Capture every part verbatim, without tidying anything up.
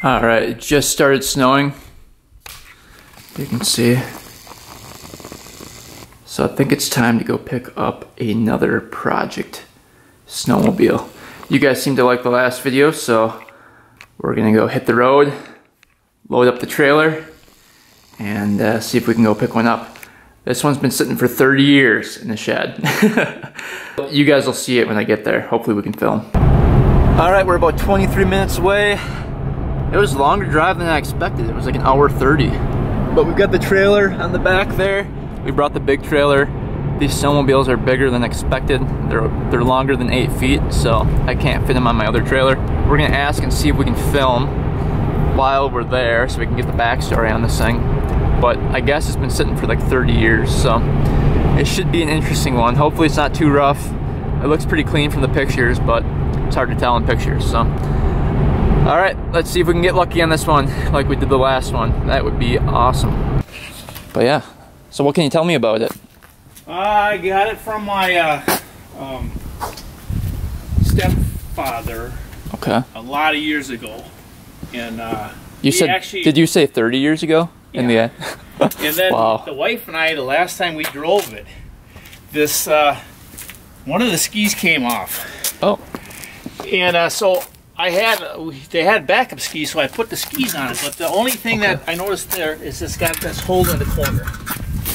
All right, it just started snowing. You can see. So I think it's time to go pick up another project snowmobile. You guys seem to like the last video, so we're gonna go hit the road, load up the trailer, and uh, see if we can go pick one up. This one's been sitting for thirty years in the shed. You guys will see it when I get there. Hopefully we can film. All right, we're about twenty-three minutes away. It was a longer drive than I expected. It was like an hour thirty. But we've got the trailer on the back there. We brought the big trailer. These snowmobiles are bigger than expected. They're, they're longer than eight feet, so I can't fit them on my other trailer. We're gonna ask and see if we can film while we're there so we can get the backstory on this thing. But I guess it's been sitting for like thirty years, so it should be an interesting one. Hopefully it's not too rough. It looks pretty clean from the pictures, but it's hard to tell in pictures, so. All right, let's see if we can get lucky on this one like we did the last one. That would be awesome. But yeah, so what can you tell me about it? Uh, I got it from my uh, um, stepfather. Okay. A lot of years ago. And uh, you said, actually, did you say thirty years ago? Yeah. In the end. And then wow. The wife and I, the last time we drove it, this uh, one of the skis came off. Oh. And uh, so I had, they had backup skis, so I put the skis on it. But the only thing okay. that I noticed there is it's got this hole in the corner.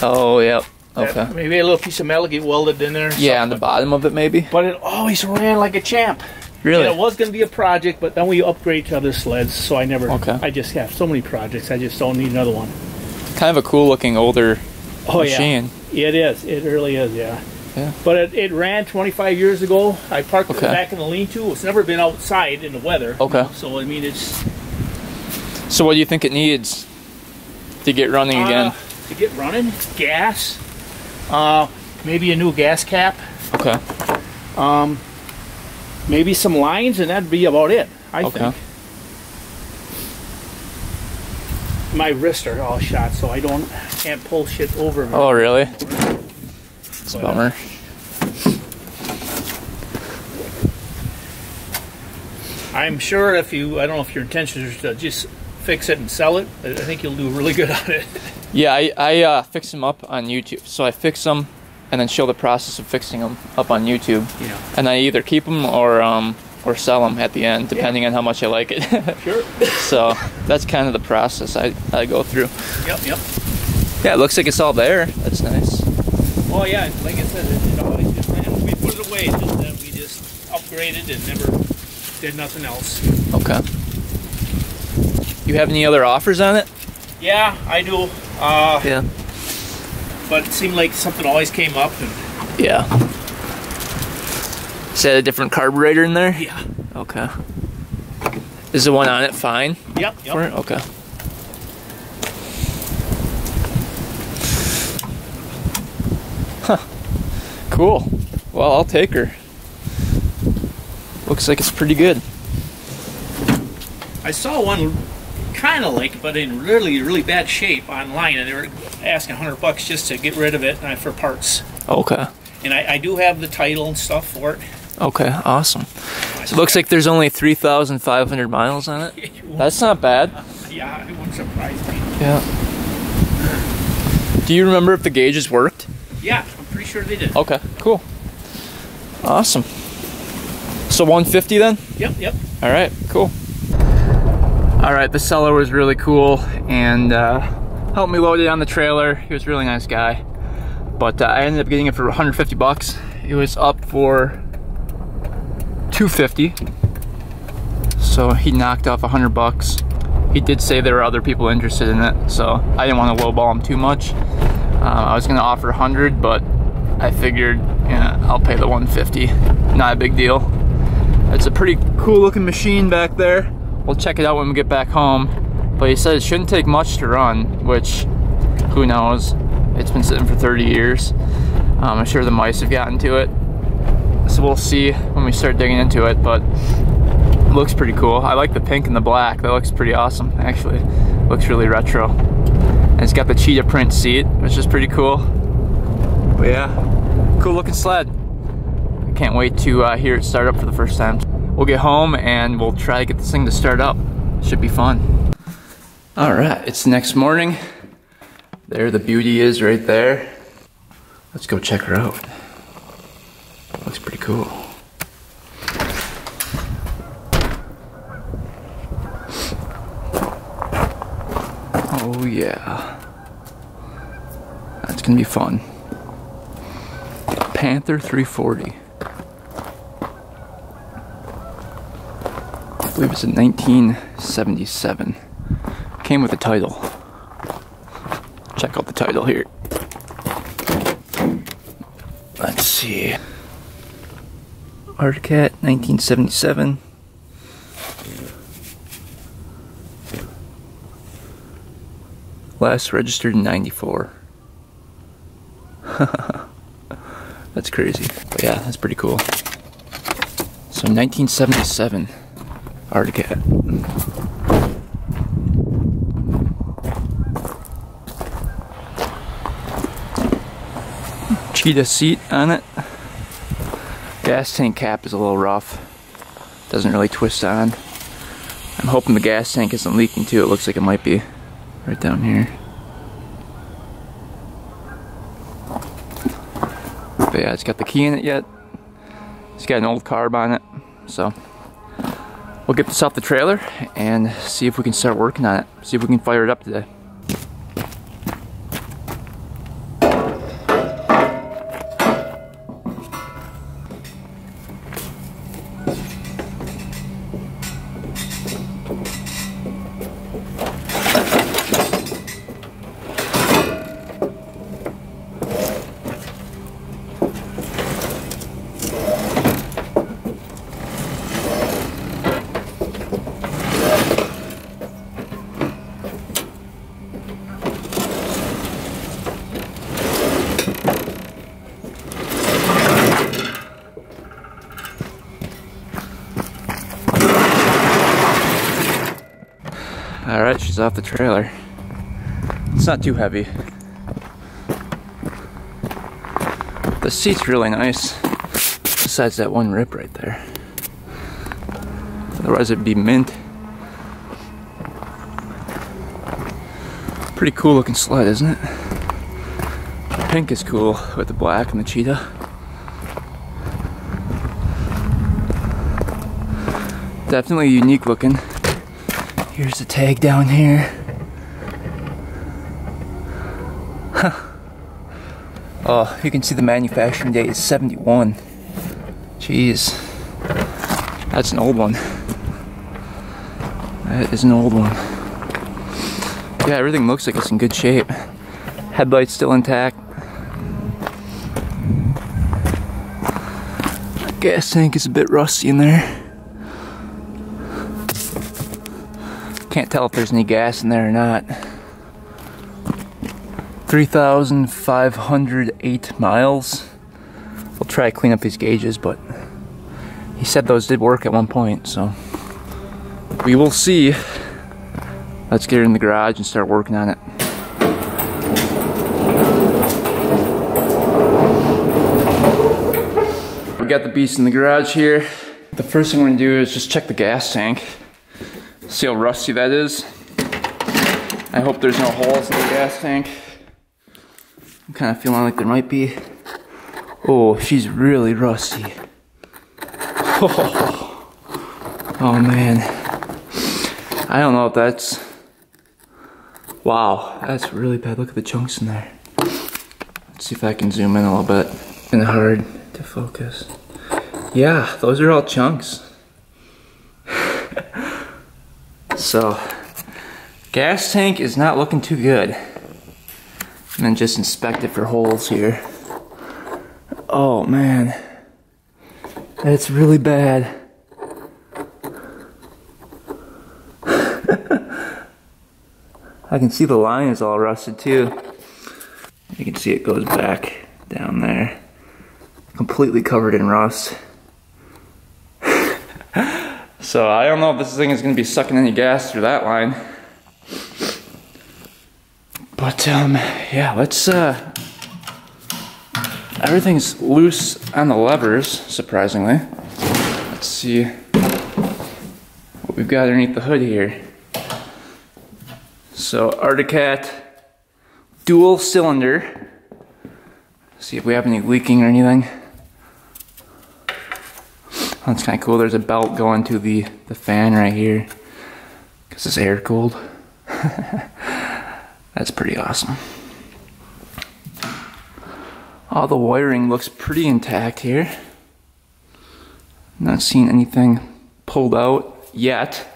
Oh, yeah. Okay. That, maybe a little piece of metal get welded in there. Yeah, on the bottom of it maybe. But it always ran like a champ. Really? And it was going to be a project, but then we upgrade to other sleds, so I never, okay. I just have so many projects, I just don't need another one. Kind of a cool looking older oh, machine. Yeah. It is, it really is, yeah. yeah. But it, it ran twenty-five years ago. I parked okay. it back in the lean-to. It's never been outside in the weather. Okay. So, I mean, it's... So what do you think it needs to get running uh, again? To get running? Gas. Uh, maybe a new gas cap. Okay. Um... Maybe some lines, and that'd be about it, I okay. think. My wrists are all shot, so I don't can't pull shit over. Me. Oh, really? It's a bummer. I'm sure if you, I don't know if your intention is to just fix it and sell it. I think you'll do really good on it. Yeah, I, I uh, fix them up on YouTube. So I fix them. And then show the process of fixing them up on YouTube. Yeah. And I either keep them or um, or sell them at the end, depending yeah. on how much I like it. Sure. So that's kind of the process I, I go through. Yep, yep. Yeah, it looks like it's all there. That's nice. Well, yeah, like I said, it, it always just ran. We put it away, just, uh, we just upgraded and never did nothing else. Okay. You have any other offers on it? Yeah, I do. Uh, yeah. But it seemed like something always came up. And yeah. Is that a different carburetor in there? Yeah. Okay. Is the one on it fine? Yep. yep. For it? Okay. Huh. Cool. Well, I'll take her. Looks like it's pretty good. I saw one kind of like, but in really, really bad shape online, and they were asking a hundred bucks just to get rid of it uh, for parts. Okay. And I, I do have the title and stuff for it. Okay, awesome. So it looks like there's only three thousand five hundred miles on it. That's not bad. Yeah, it wouldn't surprise me. Yeah. Do you remember if the gauges worked? Yeah, I'm pretty sure they did. Okay, cool. Awesome. So one fifty then? Yep, yep. All right, cool. All right, the seller was really cool, and... Uh, helped me load it on the trailer. He was a really nice guy. But uh, I ended up getting it for a hundred fifty bucks. It was up for two fifty. So he knocked off a hundred bucks. He did say there were other people interested in it, so I didn't want to lowball him too much. Uh, I was gonna offer a hundred, but I figured yeah, I'll pay the one fifty. Not a big deal. It's a pretty cool looking machine back there. We'll check it out when we get back home. But he said it shouldn't take much to run, which, who knows? It's been sitting for thirty years. Um, I'm sure the mice have gotten to it. So we'll see when we start digging into it, but it looks pretty cool. I like the pink and the black. That looks pretty awesome, actually. It looks really retro. And it's got the cheetah print seat, which is pretty cool. But yeah, cool looking sled. I can't wait to uh, hear it start up for the first time. We'll get home and we'll try to get this thing to start up. should be fun. All right, it's the next morning. There the beauty is right there. Let's go check her out. Looks pretty cool. Oh yeah. That's gonna be fun. Panther three forty. I believe it's in nineteen seventy-seven. Came with a title. Check out the title here. Let's see. Arctic Cat, nineteen seventy-seven. Last registered in ninety-four. That's crazy. But yeah, that's pretty cool. So nineteen seventy-seven Arctic Cat. Cheetah seat on it. Gas tank cap is a little rough. Doesn't really twist on. I'm hoping the gas tank isn't leaking too. It looks like it might be right down here. But yeah, it's got the key in it yet. It's got an old carb on it. So we'll get this off the trailer and see if we can start working on it. See if we can fire it up today. Alright, she's off the trailer. It's not too heavy. The seat's really nice, besides that one rip right there. Otherwise it'd be mint. Pretty cool looking sled, isn't it? The pink is cool with the black and the cheetah. Definitely unique looking. Here's the tag down here. Huh. Oh, you can see the manufacturing date is seventy-one. Jeez. That's an old one. That is an old one. Yeah, everything looks like it's in good shape. Headlight's still intact. Gas tank is a bit rusty in there. Can't tell if there's any gas in there or not. three thousand five hundred eight miles. We'll try to clean up these gauges, but he said those did work at one point, so we will see. Let's get her in the garage and start working on it. We got the beast in the garage here. The first thing we're gonna do is just check the gas tank. See how rusty that is. I hope there's no holes in the gas tank. I'm kind of feeling like there might be. Oh, she's really rusty. Oh, oh man. I don't know if that's... Wow, that's really bad. Look at the chunks in there. Let's see if I can zoom in a little bit. It's been hard to focus. Yeah, those are all chunks. So, gas tank is not looking too good. And then just inspect it for holes here. Oh man, that's really bad. I can see the line is all rusted too. You can see it goes back down there. Completely covered in rust. So I don't know if this thing is going to be sucking any gas through that line. But um, yeah, let's, uh, everything's loose on the levers, surprisingly. Let's see what we've got underneath the hood here. So Arctic Cat dual cylinder. See if we have any leaking or anything. That's kind of cool. There's a belt going to the, the fan right here because it's air cooled. That's pretty awesome. All the wiring looks pretty intact here. Not seeing anything pulled out yet.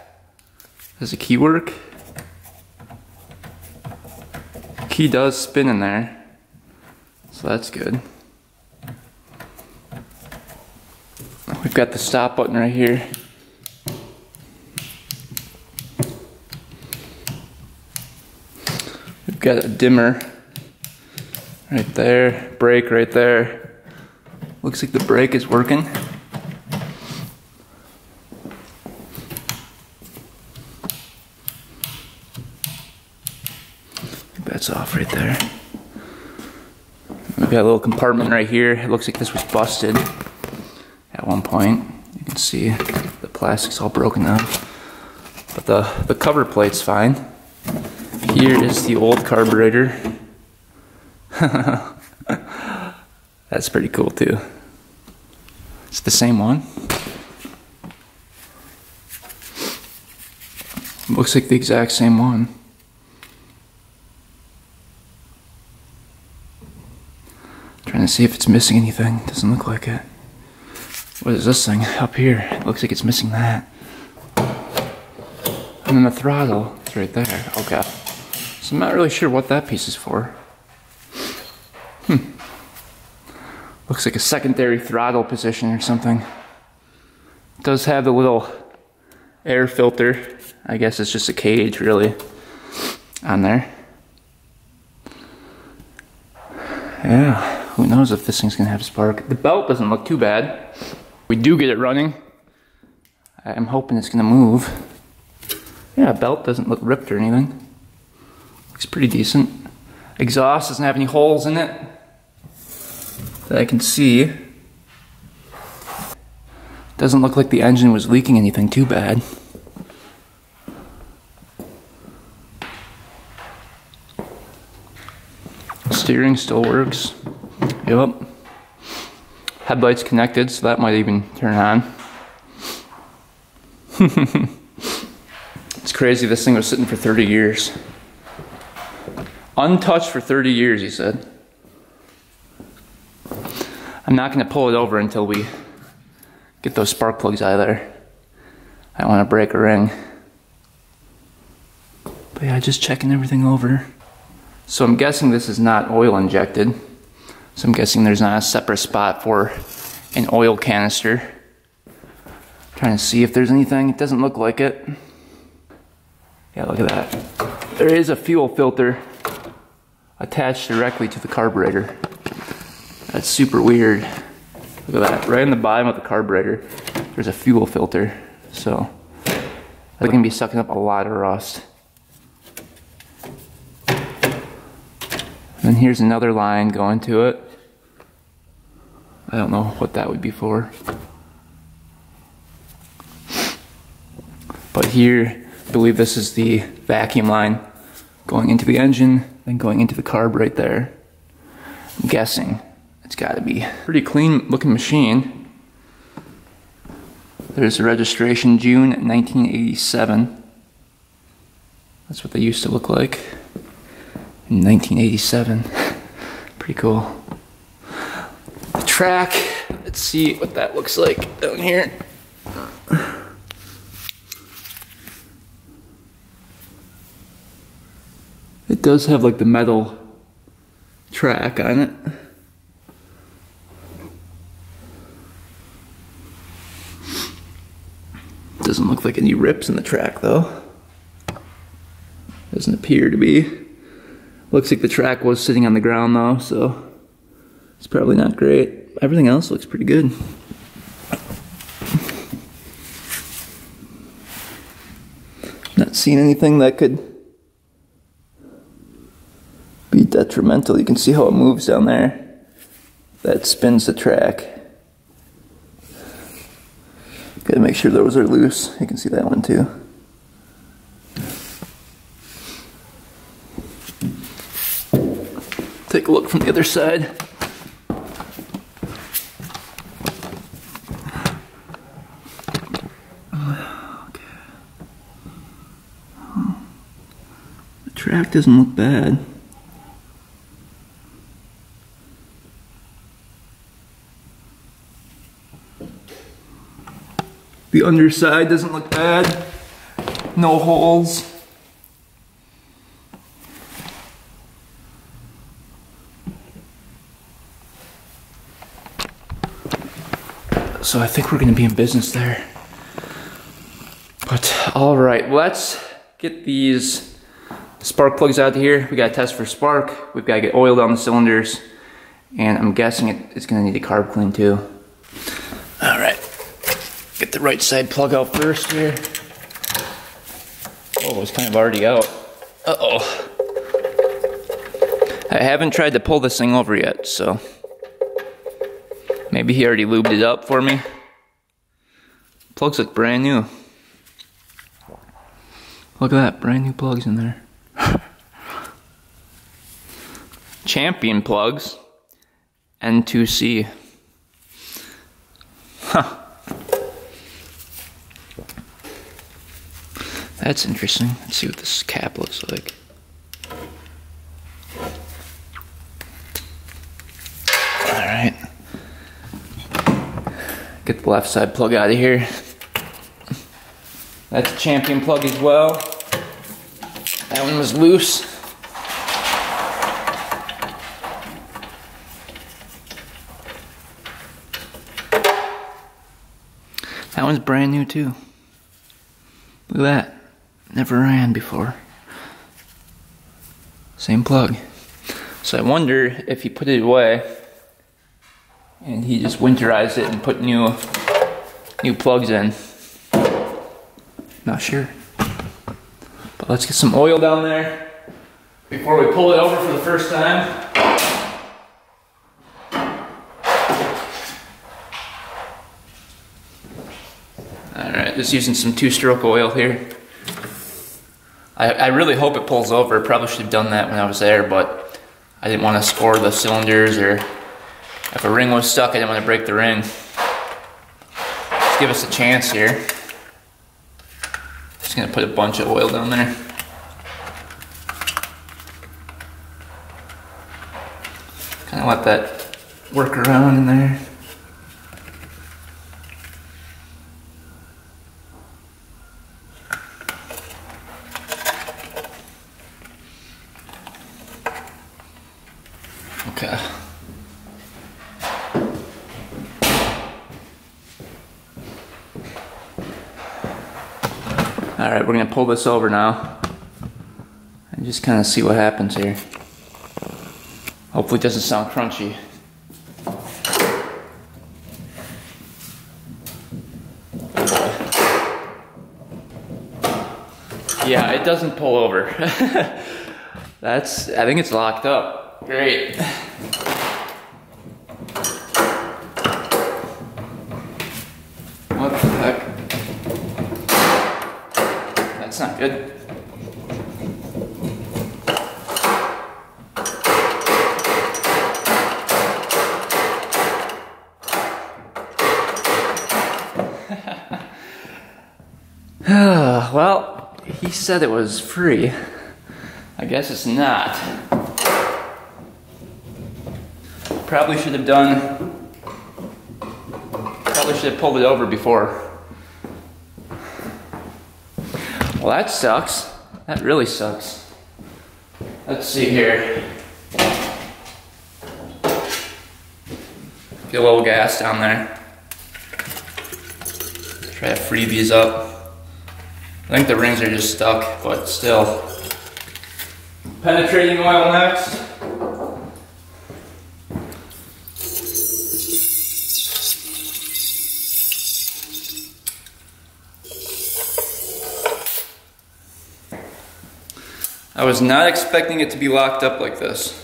Does the key work? The key does spin in there, so that's good. We've got the stop button right here. We've got a dimmer right there, brake right there. Looks like the brake is working. That's off right there. We've got a little compartment right here. It looks like this was busted at one point. You can see the plastic's all broken up, but the, the cover plate's fine. Here is the old carburetor. That's pretty cool too. It's the same one. Looks like the exact same one. Trying to see if it's missing anything. Doesn't look like it. What is this thing up here? It looks like it's missing that. And then the throttle is right there. Okay. So I'm not really sure what that piece is for. Hmm. Looks like a secondary throttle position or something. It does have the little air filter. I guess it's just a cage really on there. Yeah. Who knows if this thing's gonna have spark. The belt doesn't look too bad. We do get it running. I'm hoping it's gonna move. Yeah, belt doesn't look ripped or anything. Looks pretty decent. Exhaust doesn't have any holes in it that I can see. Doesn't look like the engine was leaking anything too bad. Steering still works. Yep. Headlights connected, so that might even turn on. It's crazy, this thing was sitting for thirty years. Untouched for thirty years, he said. I'm not gonna pull it over until we get those spark plugs out of there. I don't wanna break a ring. But yeah, just checking everything over. So I'm guessing this is not oil injected. So I'm guessing there's not a separate spot for an oil canister. I'm trying to see if there's anything. It doesn't look like it. Yeah, look at that. There is a fuel filter attached directly to the carburetor. That's super weird. Look at that. Right in the bottom of the carburetor, there's a fuel filter. So that's gonna be sucking up a lot of rust. And here's another line going to it. I don't know what that would be for. But here, I believe this is the vacuum line going into the engine, then going into the carb right there. I'm guessing it's gotta be a pretty clean looking machine. There's the registration, June nineteen eighty-seven. That's what they used to look like. In nineteen eighty-seven. Pretty cool. The track, let's see what that looks like down here. It does have like the metal track on it. Doesn't look like any rips in the track though. Doesn't appear to be. Looks like the track was sitting on the ground though, so it's probably not great. Everything else looks pretty good. Not seeing anything that could be detrimental. You can see how it moves down there. That spins the track. Gotta make sure those are loose. You can see that one too. take a look from the other side. Okay. Oh. The track doesn't look bad. The underside doesn't look bad. No holes. So I think we're gonna be in business there. But all right, let's get these spark plugs out of here. We gotta test for spark. We've gotta get oil down the cylinders. And I'm guessing it, it's gonna need a carb clean too. All right. Get the right side plug out first here. Oh, it's kind of already out. Uh-oh. I haven't tried to pull this thing over yet, so. Maybe he already lubed it up for me. Plugs look brand new. Look at that, brand new plugs in there. Champion plugs, N two C. Huh. That's interesting. Let's see what this cap looks like. Alright. Get the left side plug out of here. That's a Champion plug as well. That one was loose. That one's brand new too. Look at that. Never ran before. Same plug. So I wonder if he put it away and he just winterized it and put new new plugs in. Not sure. But let's get some oil down there before we pull it over for the first time. Alright, just using some two-stroke oil here. I, I really hope it pulls over. Probably should have done that when I was there, but I didn't want to score the cylinders, or if a ring was stuck, I didn't want to break the ring. Let's give us a chance here. Just gonna put a bunch of oil down there. Kind of let that work around in there. Okay. All right, we're gonna pull this over now and just kind of see what happens here. Hopefully it doesn't sound crunchy. Yeah, it doesn't pull over. That's, I think it's locked up. Great. What the heck? That's not good. Well, he said it was free. I guess it's not. Probably should have done, probably should have pulled it over before. Well, that sucks. That really sucks. Let's see here. Get a little gas down there. Try to free these up. I think the rings are just stuck, but still. Penetrating oil next. I was not expecting it to be locked up like this.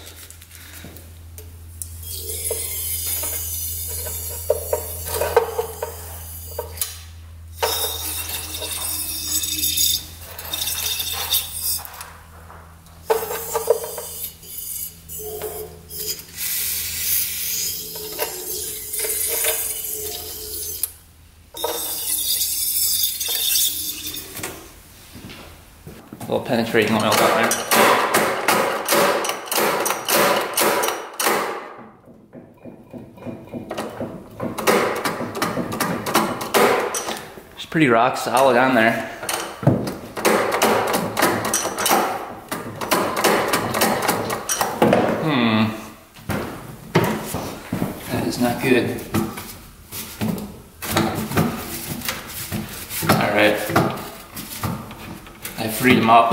little penetrating oil down there. It's pretty rock solid on there. Hmm. That is not good. Alright. I freed him up.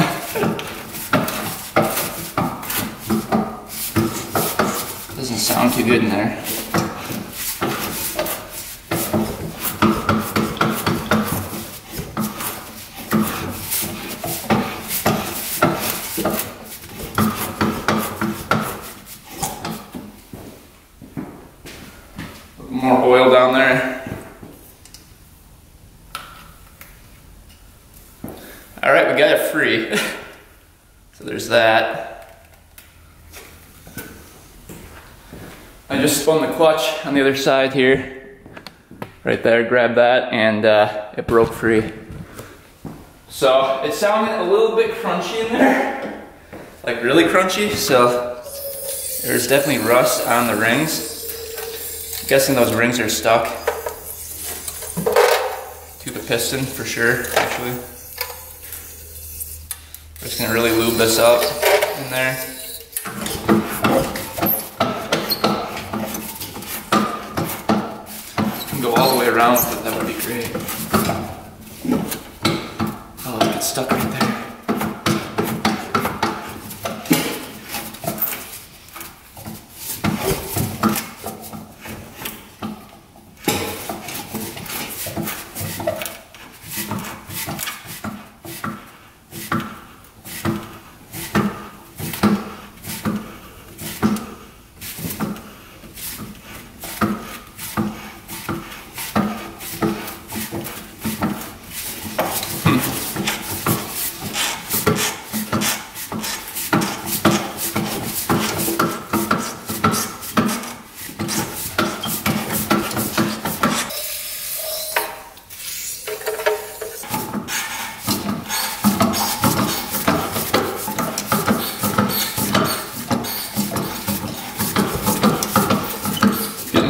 Doesn't sound too good in there. More oil down there. All right, we got it free. So there's that. I just spun the clutch on the other side here. Right there, grabbed that, and uh, it broke free. So it sounded a little bit crunchy in there, like really crunchy. So there's definitely rust on the rings. I'm guessing those rings are stuck to the piston for sure, actually. We're just gonna really lube this up in there. You can go all the way around with it, that would be great. Oh, it's stuck right there.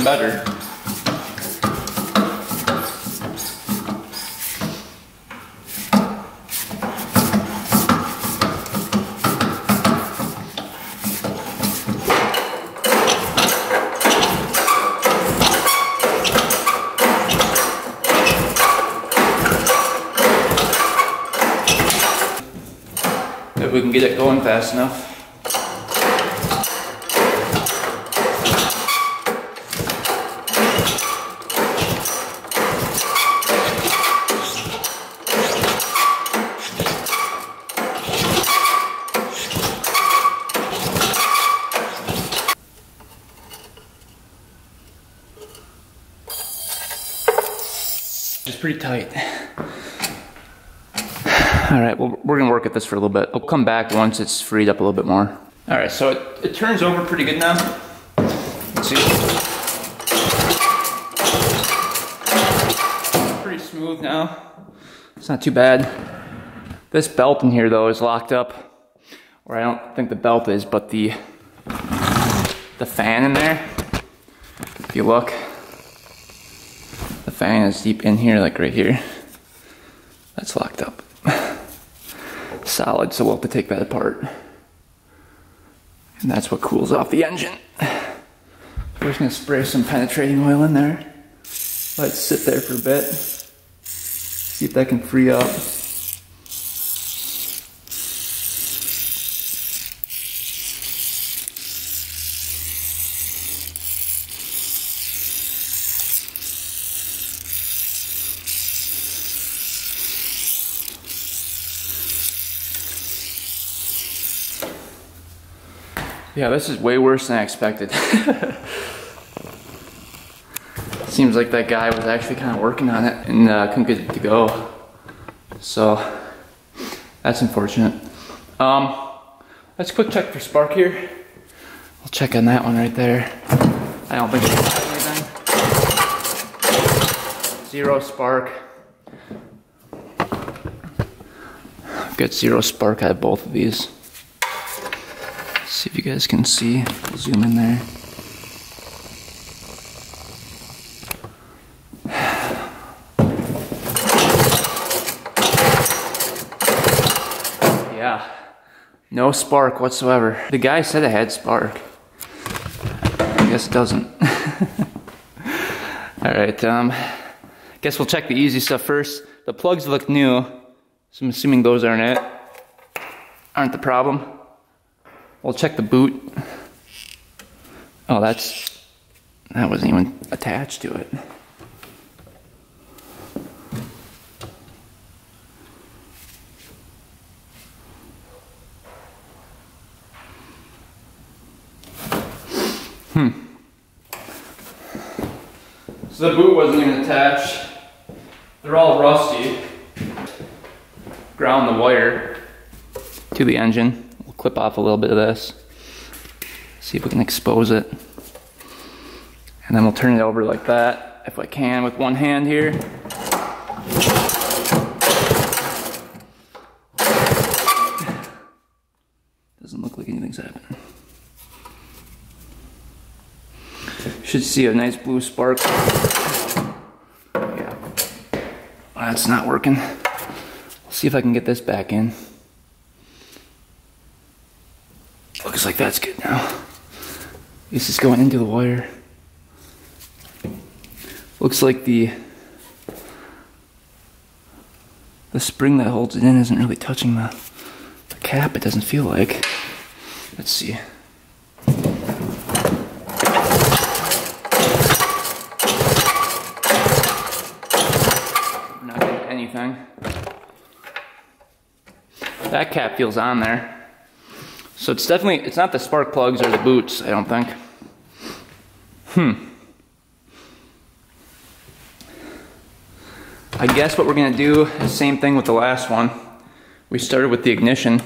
Better. If we can get it going fast enough. It's pretty tight. All right, well, we're gonna work at this for a little bit. I'll come back once it's freed up a little bit more. All right, so it, it turns over pretty good now. Let's see. Pretty smooth now. It's not too bad. This belt in here though is locked up, or I don't think the belt is, but the the fan in there. If you look. Fan is deep in here, like right here. That's locked up. Solid, so we'll have to take that apart. And that's what cools off the engine. We're just gonna spray some penetrating oil in there. Let it sit there for a bit. See if that can free up. Yeah, this is way worse than I expected. Seems like that guy was actually kind of working on it and uh, couldn't get it to go. So, that's unfortunate. Um, let's quick check for spark here. I'll check on that one right there. I don't think it's got anything. Zero spark. get zero spark out of both of these. Let's see if you guys can see. We'll zoom in there. Yeah, no spark whatsoever. The guy said it had spark. I guess it doesn't. All right, um, guess we'll check the easy stuff first. The plugs look new, so I'm assuming those aren't it. Aren't the problem. We'll check the boot. Oh, that's, that wasn't even attached to it. Hmm. So the boot wasn't even attached. They're all rusty. Ground the wire to the engine. We'll clip off a little bit of this. See if we can expose it. And then we'll turn it over like that, if I can, with one hand here. Doesn't look like anything's happening. Should see a nice blue spark. Yeah, that's not working. Let's see if I can get this back in. Looks like that's good now. This is going into the wire. Looks like the the spring that holds it in isn't really touching the, the cap. It doesn't feel like. Let's see. That cap feels on there. So it's definitely, it's not the spark plugs or the boots, I don't think. Hmm. I guess what we're gonna do is the same thing with the last one. We started with the ignition.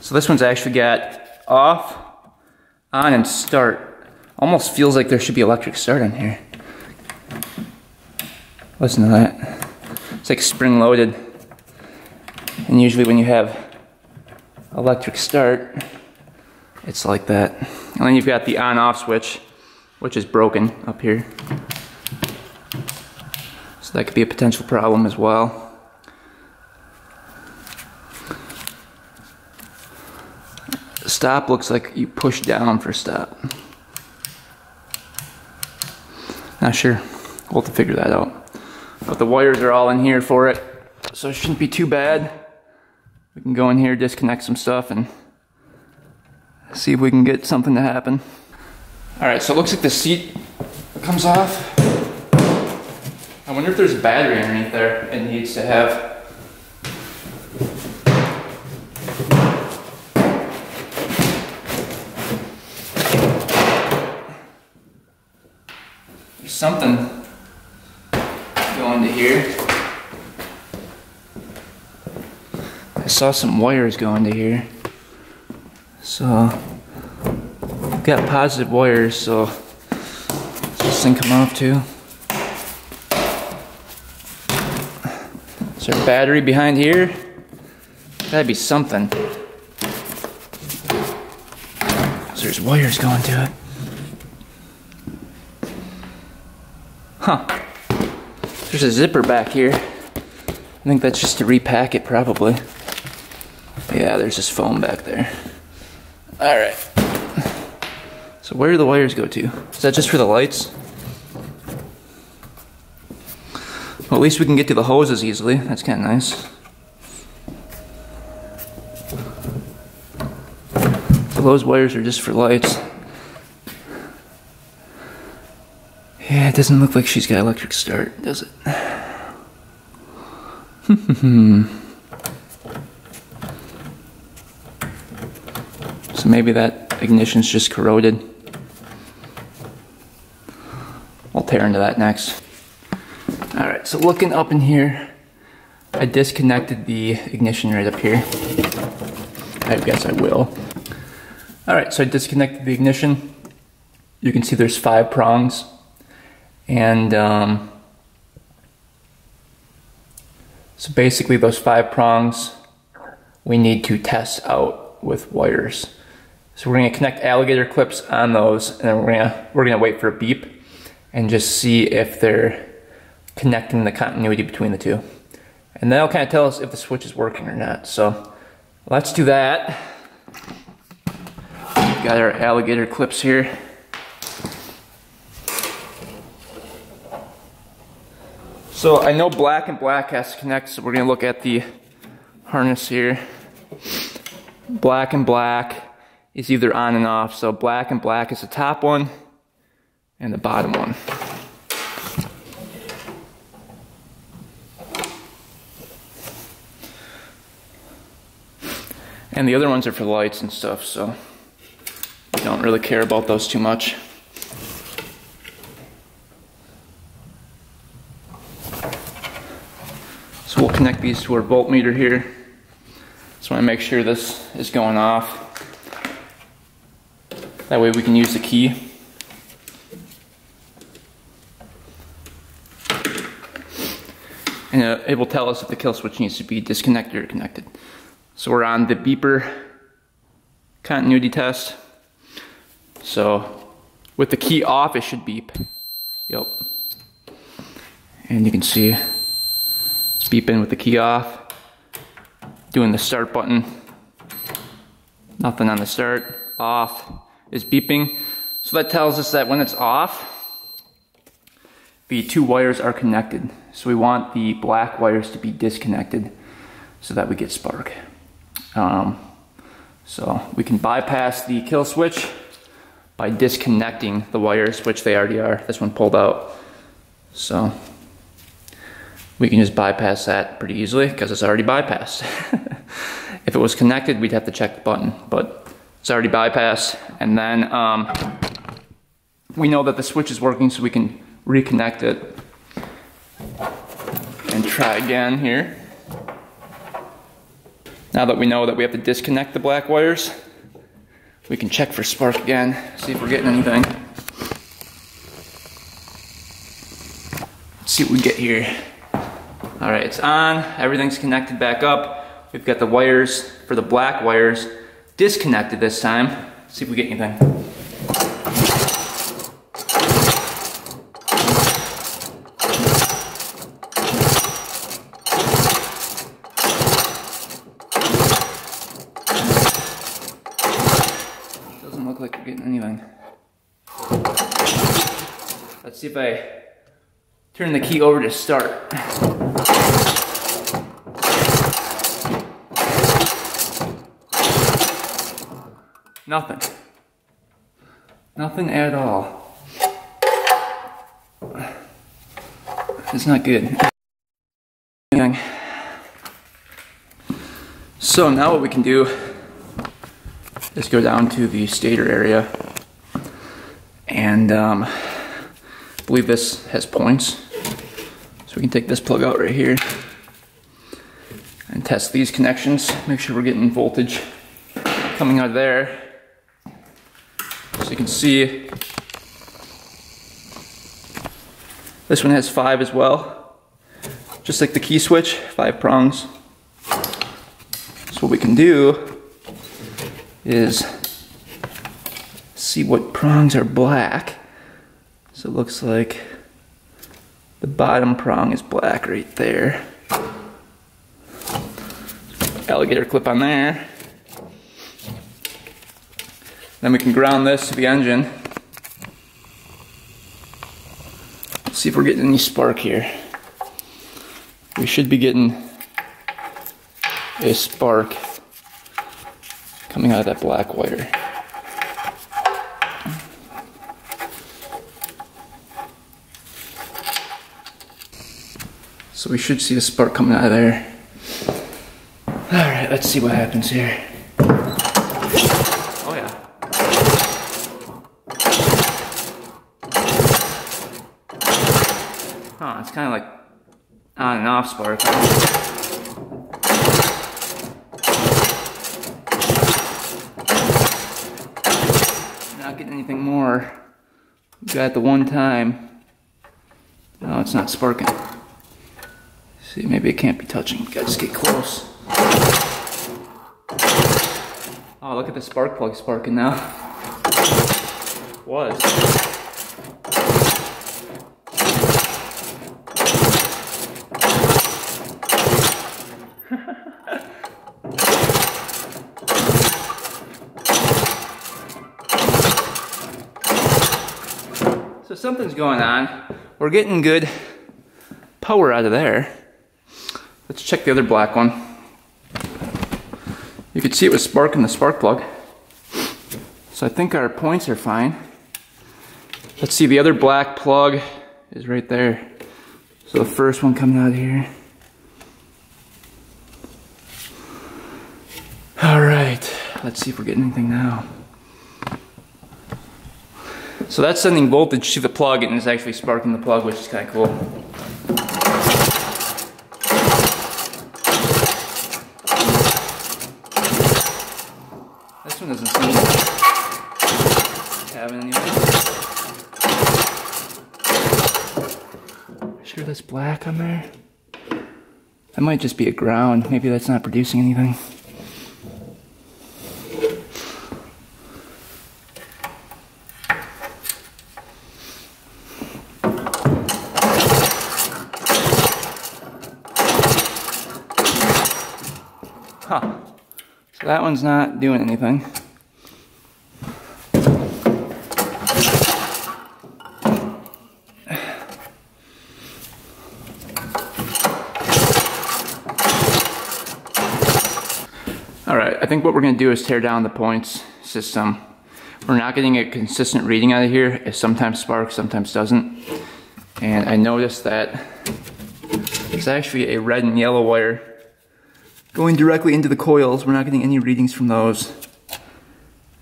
So this one's actually got off, on, and start. Almost feels like there should be electric start on here. Listen to that. It's like spring loaded. And usually when you have electric start, it's like that. And then you've got the on-off switch, which is broken up here. So that could be a potential problem as well. Stop looks like you push down for stop. Not sure. We'll have to figure that out. But the wires are all in here for it, so it shouldn't be too bad. We can go in here, disconnect some stuff, and see if we can get something to happen. All right, so it looks like the seat comes off. I wonder if there's a battery underneath there it needs to have. There's something going to here. I saw some wires go into here, so we've got positive wires, so does this thing come off too? Is there a battery behind here? That'd be something. So there's wires going to it. Huh. There's a zipper back here. I think that's just to repack it probably. Yeah, there's this foam back there. All right. So where do the wires go to? Is that just for the lights? Well, at least we can get to the hoses easily. That's kind of nice. So those wires are just for lights. Yeah, it doesn't look like she's got electric start, does it? Hmm. So maybe that ignition's just corroded. I'll tear into that next. All right, so looking up in here, I disconnected the ignition right up here. I guess I will. All right, so I disconnected the ignition. You can see there's five prongs, and um, so basically those five prongs we need to test out with wires. So we're gonna connect alligator clips on those, and then we're gonna, we're gonna wait for a beep and just see if they're connecting the continuity between the two. And that'll kind of tell us if the switch is working or not. So let's do that. We've got our alligator clips here. So I know black and black has to connect, so we're gonna look at the harness here. Black and black is either on and off, so black and black is the top one and the bottom one. And the other ones are for lights and stuff, so we don't really care about those too much. So we'll connect these to our voltmeter here. Just want to make sure this is going off. That way we can use the key. And it will tell us if the kill switch needs to be disconnected or connected. So we're on the beeper continuity test. So with the key off, it should beep. Yep. And you can see it's beeping with the key off. Doing the start button. Nothing on the start. Off is beeping. So that tells us that when it's off, the two wires are connected. So we want the black wires to be disconnected so that we get spark. Um, so we can bypass the kill switch by disconnecting the wires, which they already are. This one pulled out. So we can just bypass that pretty easily because it's already bypassed. If it was connected, we'd have to check the button, but it's already bypassed. And then um, we know that the switch is working, so we can reconnect it and try again here. Now that we know that we have to disconnect the black wires, we can check for spark again, see if we're getting anything. Let's see what we get here. All right, it's on, everything's connected back up. We've got the wires, for the black wires, disconnected this time. Let's see if we get anything. Let's see if I turn the key over to start. Nothing. Nothing at all. It's not good. So now what we can do is go down to the stator area and um, I believe this has points, so we can take this plug out right here and test these connections, make sure we're getting voltage coming out of there. So you can see this one has five as well, just like the key switch, five prongs. So what we can do is see what prongs are black. So it looks like the bottom prong is black right there. Alligator clip on there. Then we can ground this to the engine. Let's see if we're getting any spark here. We should be getting a spark coming out of that black wire. So we should see a spark coming out of there. All right, let's see what happens here. Oh yeah. Huh, it's kind of like on and off spark. Not getting anything more. We got the one time. No, it's not sparking. See, maybe it can't be touching. Gotta just get close. Wow, look at the spark plug sparking now. Was. So something's going on. We're getting good power out of there. Let's check the other black one. You could see it was sparking the spark plug. So I think our points are fine. Let's see, the other black plug is right there. So the first one coming out of here. All right, let's see if we're getting anything now. So that's sending voltage to the plug and it's actually sparking the plug, which is kind of cool. Doesn't seem to have it anyway. Sure that's black on there? That might just be a ground. Maybe that's not producing anything. Huh. So that one's not doing anything. Alright, I think what we're going to do is tear down the points system. We're not getting a consistent reading out of here. It sometimes sparks, sometimes doesn't. And I noticed that it's actually a red and yellow wire going directly into the coils. We're not getting any readings from those.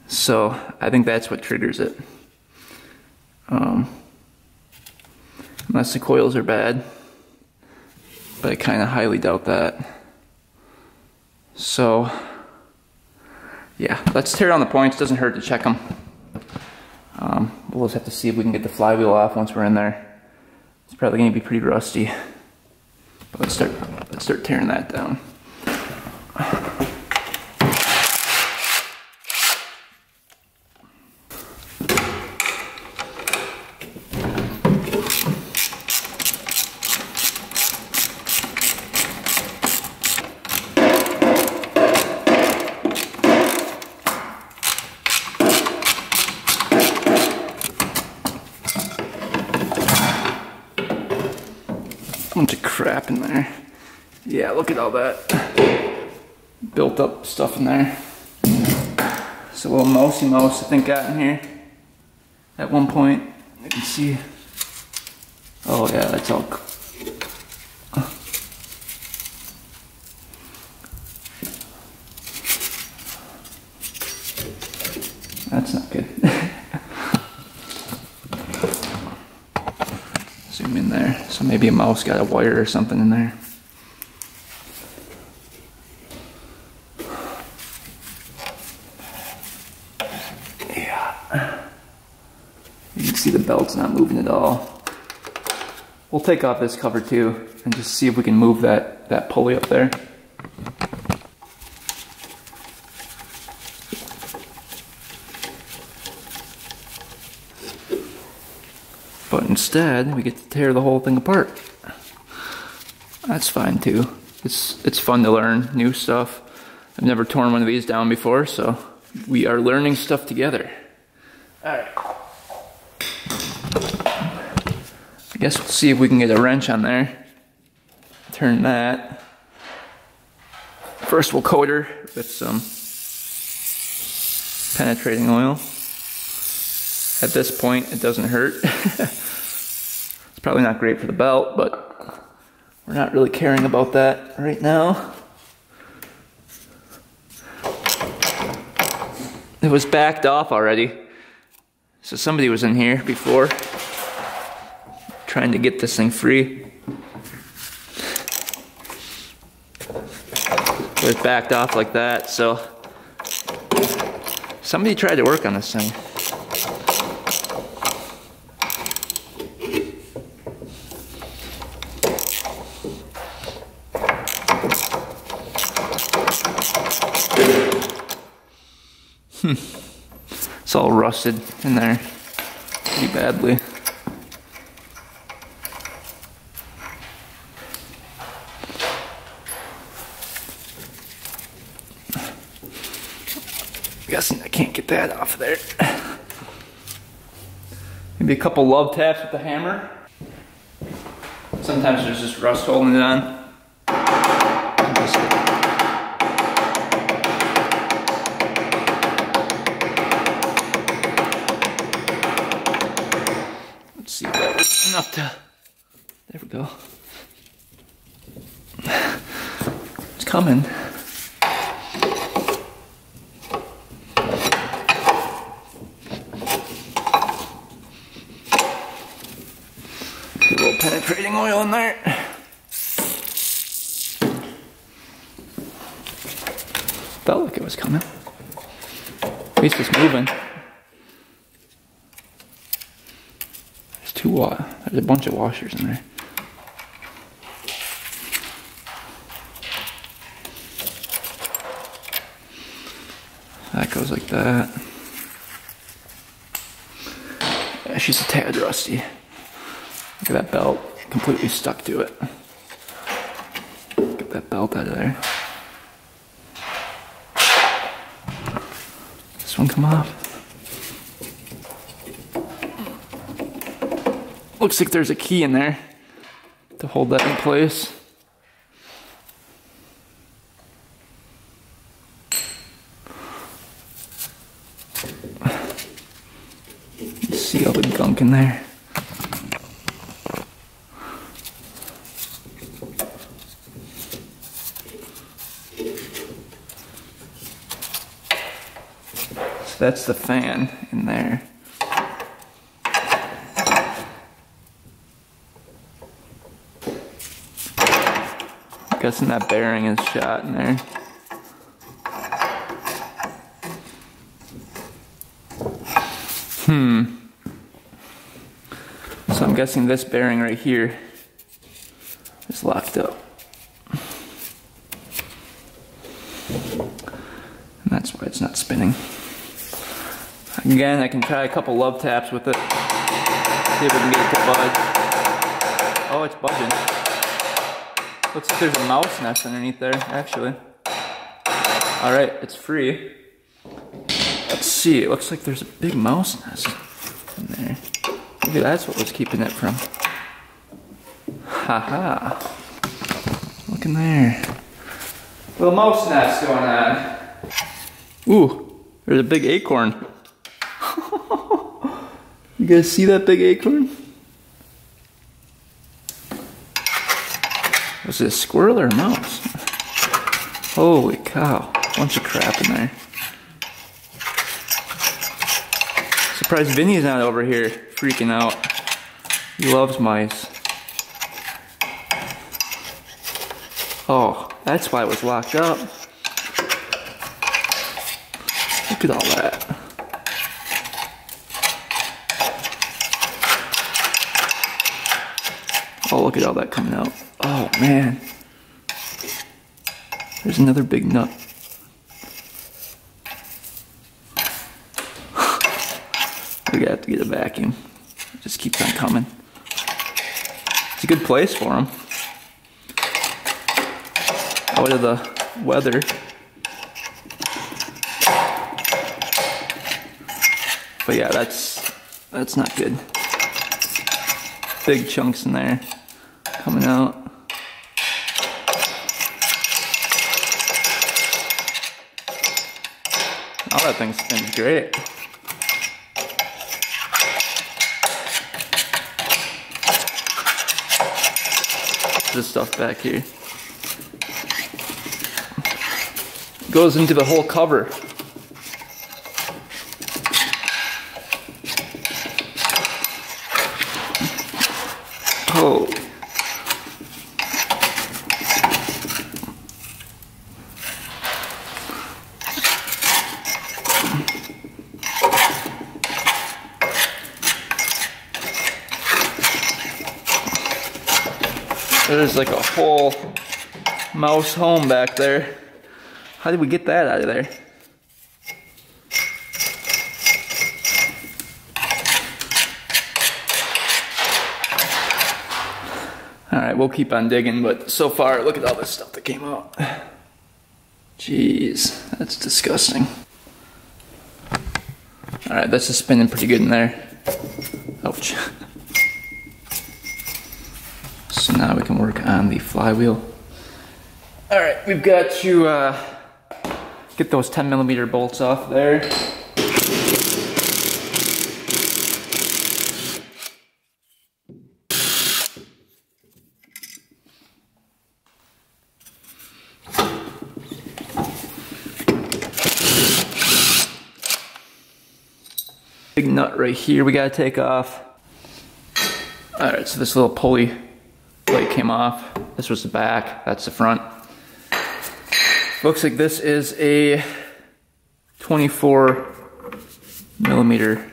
So I think that's what triggers it. Um, unless the coils are bad. But I kind of highly doubt that. So... yeah, let's tear down the points. Doesn't hurt to check them. Um, we'll just have to see if we can get the flywheel off once we're in there. It's probably going to be pretty rusty. But let's start. Let's start tearing that down. Crap in there. Yeah, look at all that built up stuff in there. It's a little mousey mouse I think got in here at one point. You can see. Oh yeah, that's all. That's not good. Zoom in there. So maybe a mouse got a wire or something in there. Yeah. You can see the belt's not moving at all. We'll take off this cover too and just see if we can move that, that pulley up there. But instead, we get to tear the whole thing apart. That's fine too. It's it's fun to learn new stuff. I've never torn one of these down before, so we are learning stuff together. Alright. I guess we'll see if we can get a wrench on there. Turn that. First we'll coat her with some penetrating oil. At this point, it doesn't hurt. It's probably not great for the belt, but we're not really caring about that right now. It was backed off already. So somebody was in here before, trying to get this thing free. It was backed off like that, so somebody tried to work on this thing. Hmm. It's all rusted in there pretty badly. I'm guessing I can't get that off of there. Maybe a couple love taps with the hammer. Sometimes there's just rust holding it on. See if that was enough to, there we go. It's coming. Get a little penetrating oil in there. Felt like it was coming. At least it's moving. There's a bunch of washers in there. That goes like that. Yeah, she's a tad rusty. Look at that belt, completely stuck to it. Get that belt out of there. This one come off. Looks like there's a key in there to hold that in place. You see all the gunk in there. So that's the fan in there. I'm guessing that bearing is shot in there. Hmm. So I'm guessing this bearing right here is locked up. And that's why it's not spinning. Again, I can try a couple love taps with it. See if we can get it to budge. Oh, it's budging. Looks like there's a mouse nest underneath there, actually. All right, it's free. Let's see, it looks like there's a big mouse nest in there. Maybe that's what was keeping it from. Haha. -ha. Look in there. Little mouse nest going on. Ooh, there's a big acorn. You guys see that big acorn? Was it a squirrel or a mouse? Holy cow, bunch of crap in there. Surprised Vinny's not over here freaking out. He loves mice. Oh, that's why it was locked up. Look at all that. Oh, look at all that coming out. Oh man, there's another big nut. We're gonna have to get a vacuum. It just keeps on coming. It's a good place for them. Out of the weather. But yeah, that's that's not good. Big chunks in there coming out. Oh, that thing spins great. This stuff back here goes into the whole cover. Oh. There's like a whole mouse home back there. How did we get that out of there? All right, we'll keep on digging, but so far, look at all this stuff that came out. Jeez, that's disgusting. All right, that's just spinning pretty good in there. Ouch. So now we can work on the flywheel. All right, we've got to uh, get those ten millimeter bolts off there. Big nut right here we gotta take off. All right, so this little pulley plate came off. This was the back, that's the front. Looks like this is a twenty-four millimeter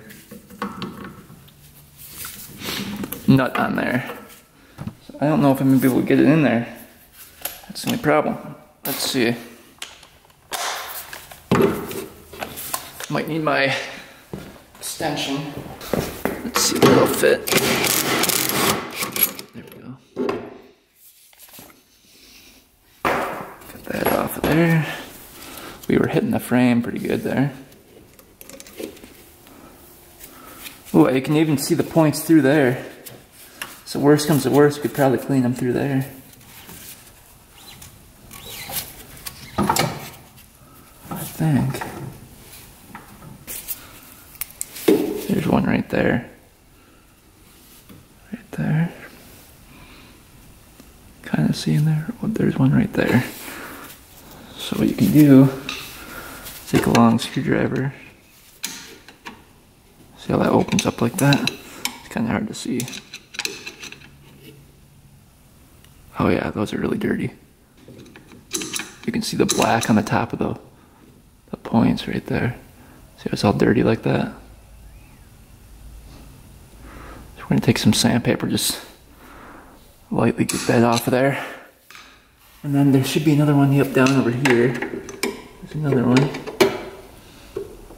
nut on there. So I don't know if I'm gonna be able to get it in there. That's the only problem. Let's see. Might need my extension. Let's see where it'll fit. There we go. Cut that off of there. We were hitting the frame pretty good there. Ooh, you can even see the points through there. So worst comes to worst, we could probably clean them through there. I think. There's one right there. Right there. Kind of see in there. Oh, there's one right there. So what you can do, take a long screwdriver. See how that opens up like that? It's kind of hard to see. Oh yeah, those are really dirty. You can see the black on the top of the, the points right there. See how it's all dirty like that? We're gonna take some sandpaper, just lightly get that off of there. And then there should be another one up down over here. There's another one.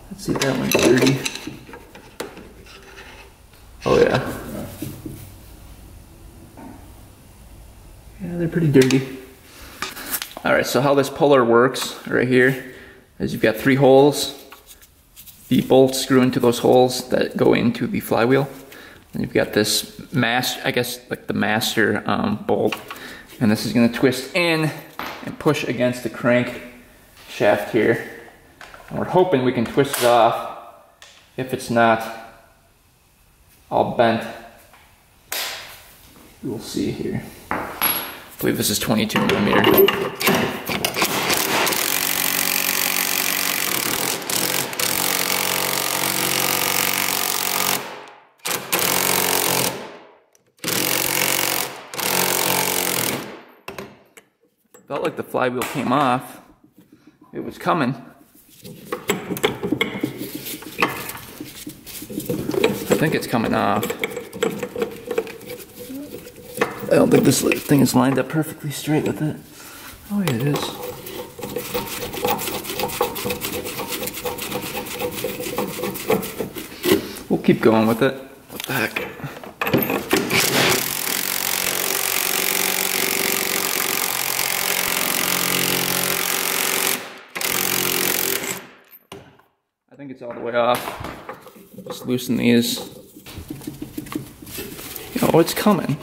Let's see if that one's dirty. Oh yeah. Yeah, they're pretty dirty. All right, so how this puller works right here is you've got three holes. The bolts screw into those holes that go into the flywheel. And you've got this master, I guess like the master um, bolt, and this is going to twist in and push against the crank shaft here. And we're hoping we can twist it off if it's not all bent. We'll see here. I believe this is twenty-two millimeter. Felt like the flywheel came off. It was coming. I think it's coming off. I don't think this thing is lined up perfectly straight with it. Oh, yeah, it is. We'll keep going with it. What the heck? I think it's all the way off. Just loosen these. Oh, it's coming.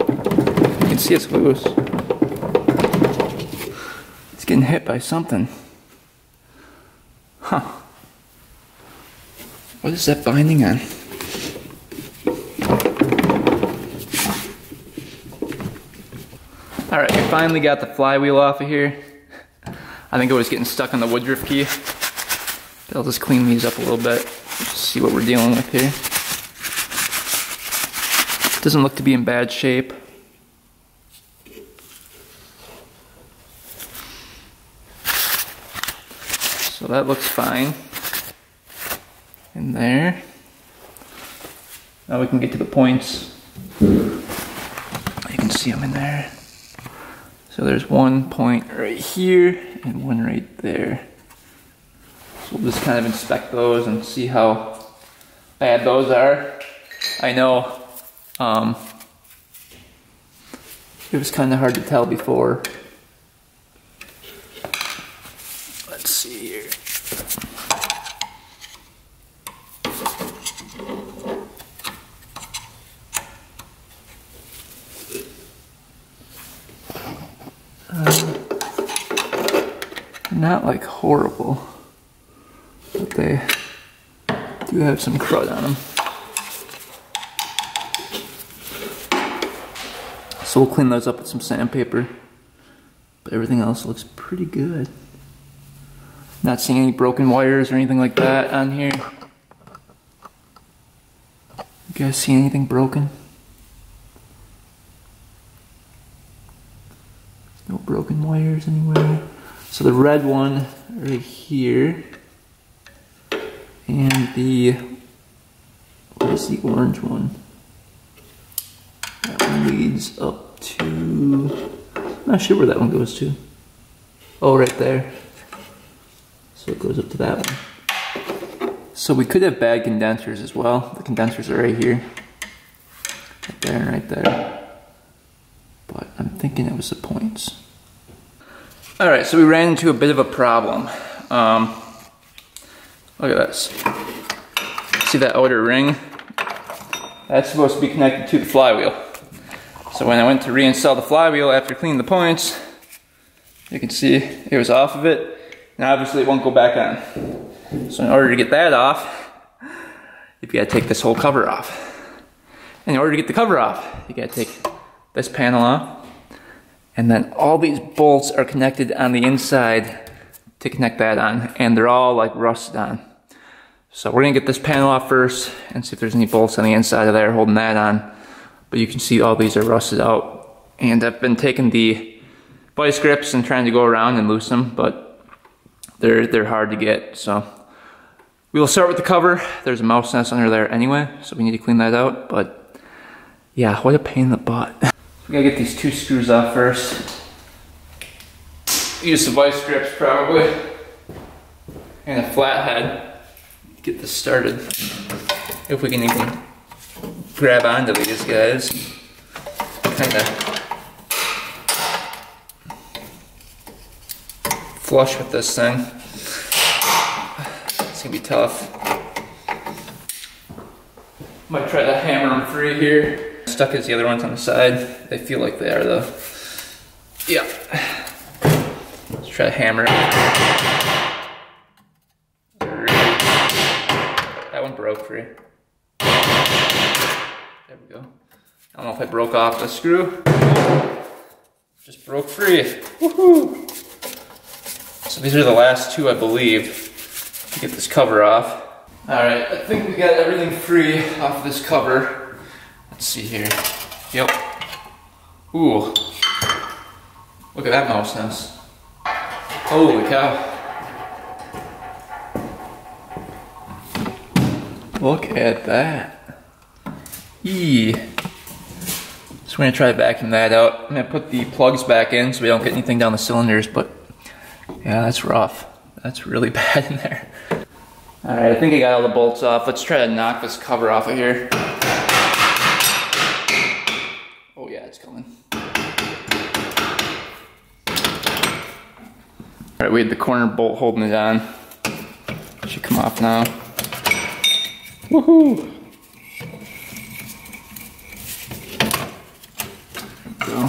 You can see it's loose. It's getting hit by something. Huh. What is that binding on? Alright, we finally got the flywheel off of here. I think it was getting stuck on the Woodruff key. I'll just clean these up a little bit, see what we're dealing with here. Doesn't look to be in bad shape. So that looks fine. In there. Now we can get to the points. You can see them in there. So there's one point right here and one right there. So we'll just kind of inspect those and see how bad those are. I know um, It was kind of hard to tell before. Let's see here. Uh, not like horrible, but they do have some crud on them. So we'll clean those up with some sandpaper, but everything else looks pretty good. Not seeing any broken wires or anything like that on here. You guys see anything broken? No broken wires anywhere. So the red one right here, and the, what is the orange one? That one leads up to, I'm not sure where that one goes to. Oh, right there. So it goes up to that one. So we could have bad condensers as well. The condensers are right here. Right there and right there. But I'm thinking it was the points. All right, so we ran into a bit of a problem. Um, look at this. See that outer ring? That's supposed to be connected to the flywheel. So when I went to reinstall the flywheel after cleaning the points, you can see it was off of it, and obviously it won't go back on. So in order to get that off, you've got to take this whole cover off. And in order to get the cover off, you got to take this panel off, and then all these bolts are connected on the inside to connect that on, and they're all like rusted on. So we're gonna get this panel off first and see if there's any bolts on the inside of there holding that on. But you can see all these are rusted out. And I've been taking the vice grips and trying to go around and loosen them, but they're, they're hard to get. So we will start with the cover. There's a mouse nest under there anyway, so we need to clean that out. But yeah, what a pain in the butt. We gotta get these two screws off first. Use the vice grips probably. And a flathead. Get this started, if we can even grab onto these guys. Kinda flush with this thing. It's gonna be tough. Might try to hammer them free here. Stuck as the other ones on the side. They feel like they are though. Yeah. Let's try to hammer it. Broke free. There we go. I don't know if I broke off the screw. Just broke free. Woohoo! So these are the last two, I believe, to get this cover off. Alright, I think we got everything free off of this cover. Let's see here. Yep. Ooh. Look at that mouse nest. Holy cow. Look at that. Eee. So we're gonna try to vacuum that out. I'm gonna put the plugs back in so we don't get anything down the cylinders, but yeah, that's rough. That's really bad in there. All right, I think I got all the bolts off. Let's try to knock this cover off of here. Oh yeah, it's coming. All right, we had the corner bolt holding it on. It should come off now. Woohoo! Go.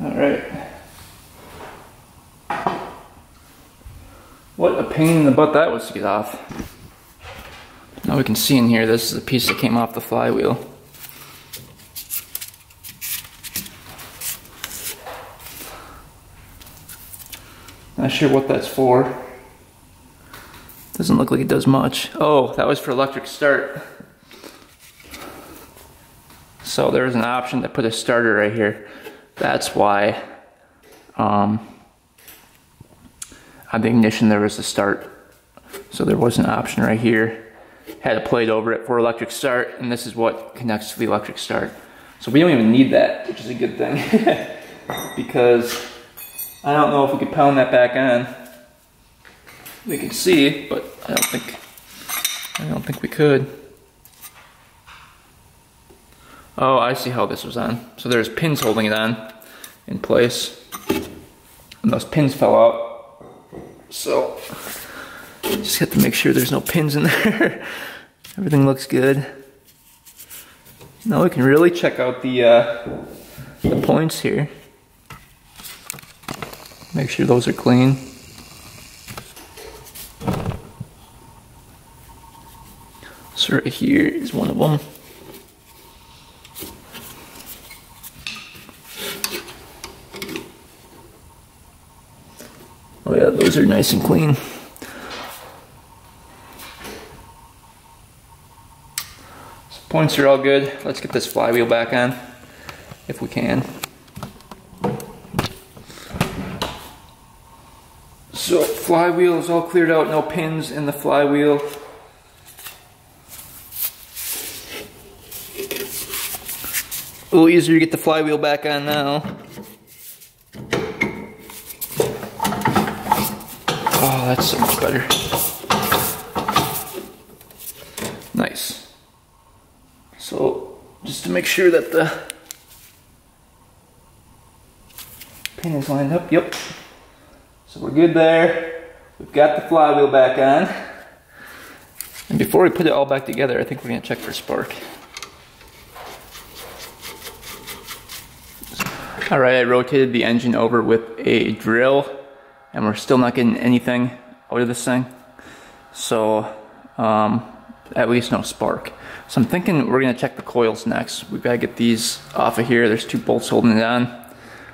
All right. What a pain in the butt that was to get off. Now we can see in here, this is the piece that came off the flywheel. Not sure what that's for. Doesn't look like it does much. Oh, that was for electric start. So there was an option to put a starter right here. That's why um, on the ignition there was a start. So there was an option right here. Had a plate over it for electric start, and this is what connects to the electric start. So we don't even need that, which is a good thing. Because I don't know if we could pound that back on. we could see, but I don't think I don't think we could. Oh, I see how this was on. So there's pins holding it on in place, and those pins fell out. So just have to make sure there's no pins in there. Everything looks good. Now we can really check out the uh, the points here. Make sure those are clean. So right here is one of them. Oh yeah, those are nice and clean. So points are all good. Let's get this flywheel back on if we can. So flywheel is all cleared out, no pins in the flywheel. A little easier to get the flywheel back on now. Oh, that's so much better. Nice. So just to make sure that the pin is lined up, yep. So we're good there. We've got the flywheel back on. And before we put it all back together, I think we're gonna check for spark. All right, I rotated the engine over with a drill and we're still not getting anything out of this thing. So, um, at least no spark. So I'm thinking we're gonna check the coils next. We've gotta get these off of here. There's two bolts holding it on.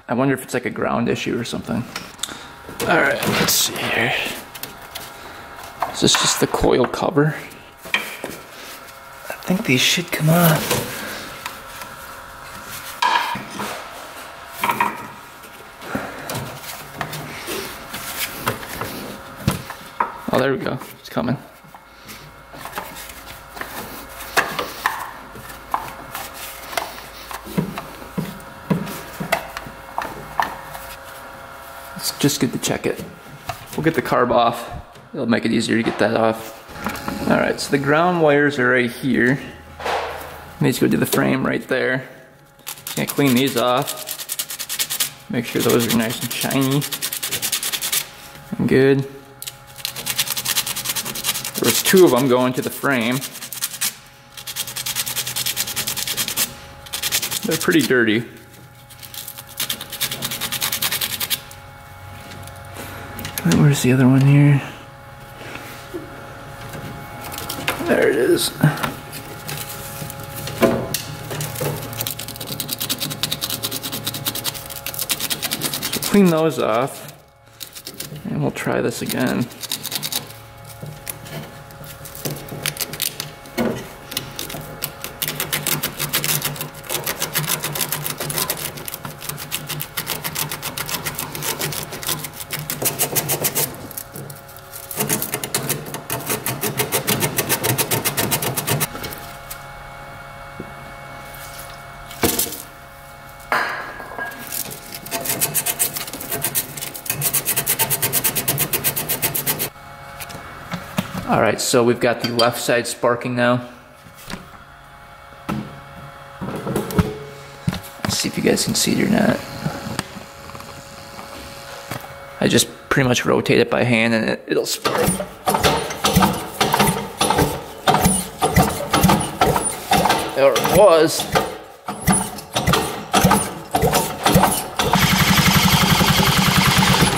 I wonder if it's like a ground issue or something. All right, let's see here. Is this just the coil cover? I think these should come off. Oh, there we go, it's coming. Just good to check it. We'll get the carb off. It'll make it easier to get that off. All right, so the ground wires are right here. These go to the frame right there. Just gonna clean these off. Make sure those are nice and shiny and good. There was two of them going to the frame. They're pretty dirty. Where's the other one here? There it is. So clean those off, and we'll try this again. All right, so we've got the left side sparking now. Let's see if you guys can see it or not. I just pretty much rotate it by hand and it, it'll spark. There it was.